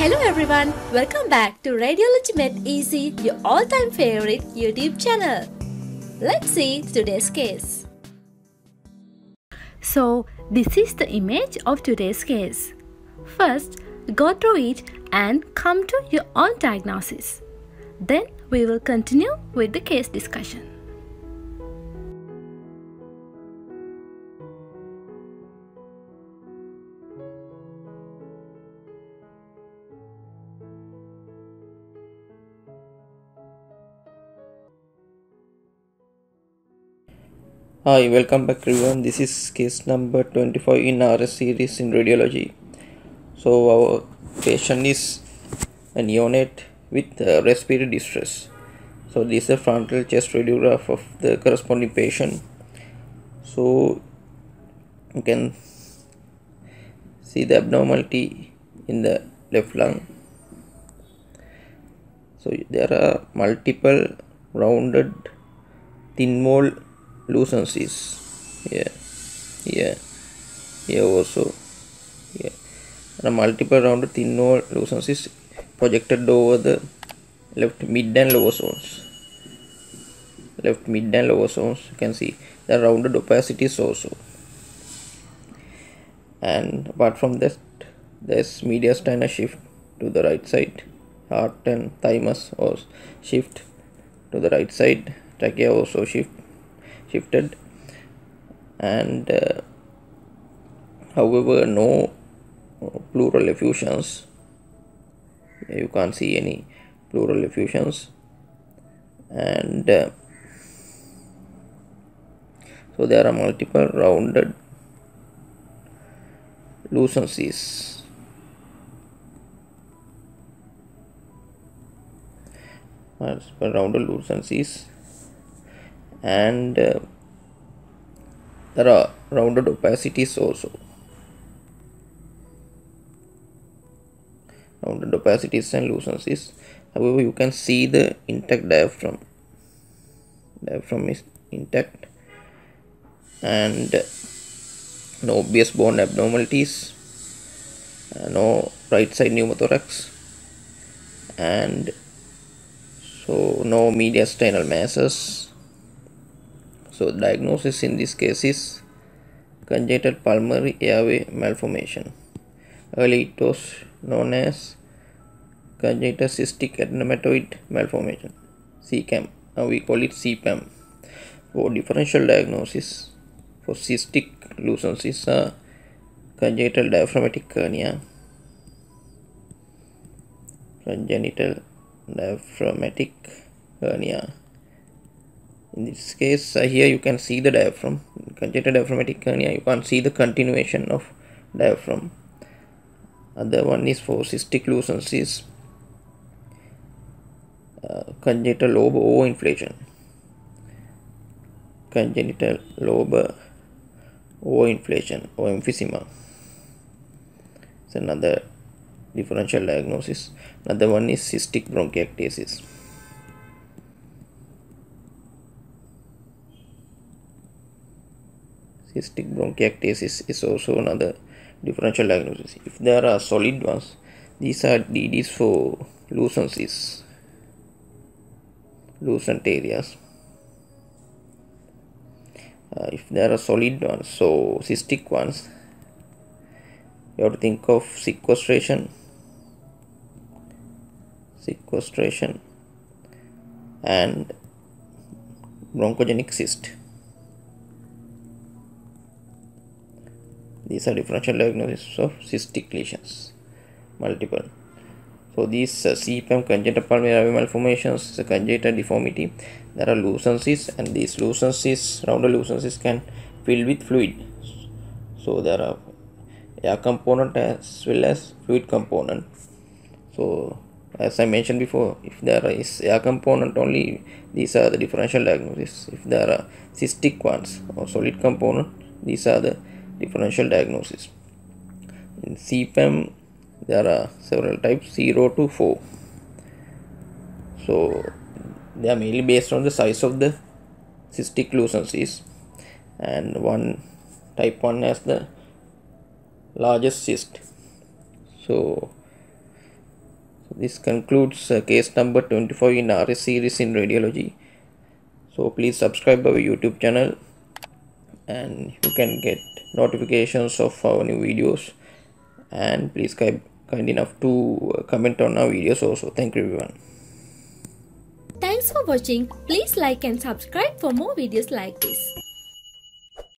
Hello everyone, welcome back to Radiology Made Easy, your all-time favorite YouTube channel. Let's see today's case. So, this is the image of today's case. First, go through it and come to your own diagnosis. Then, we will continue with the case discussion. Hi, welcome back everyone. This is case number 25 in our series in radiology. So our patient is a neonate with respiratory distress. So this is a frontal chest radiograph of the corresponding patient. So you can see the abnormality in the left lung. So there are multiple rounded thin wall lucencies here also, and multiple rounded thin wall lucencies projected over the left mid and lower zones. You can see the rounded opacities also, and apart from that there's mediastinal shift to the right side, heart and thymus also shift to the right side, trachea also shifted, and however no pleural effusions. You can't see any pleural effusions, and so there are multiple rounded lucencies, and there are rounded opacities also, and lucencies. However, you can see the intact diaphragm. Is intact, and no obvious bone abnormalities, no right side pneumothorax, and so no mediastinal masses. So diagnosis in this case is congenital pulmonary airway malformation. Early it was known as congenital cystic adenomatoid malformation, CPAM. Now we call it CPAM. For differential diagnosis for cystic lucencies, congenital diaphragmatic hernia, in this case, here you can see the diaphragm, congenital diaphragmatic hernia. You can't see the continuation of diaphragm. Other one is for cystic lucencies, congenital lobar overinflation, or emphysema. It's another differential diagnosis. Another one is cystic bronchiectasis. Cystic bronchiectasis is also another differential diagnosis. If there are solid ones, these are DDs for lucencies, lucent areas. If there are solid ones, so cystic ones, you have to think of sequestration and bronchogenic cyst. These are differential diagnosis of cystic lesions, multiple. So these CPAM, congenital pulmonary airway malformations, is a congenital deformity. There are lucencies, and these lucencies, rounded lucencies, can fill with fluid. So there are air component as well as fluid component. So as I mentioned before, if there is air component only, these are the differential diagnosis. If there are cystic ones or solid component, these are the differential diagnosis. In CPAM, there are several types, 0 to 4. So they are mainly based on the size of the cystic lucencies, and one type 1 has the largest cyst. So So this concludes case number 24 in RS series in radiology. So please subscribe our YouTube channel and you can get notifications of our new videos, and please kind enough to comment on our videos also. Thank you everyone. Thanks for watching. Please like and subscribe for more videos like this.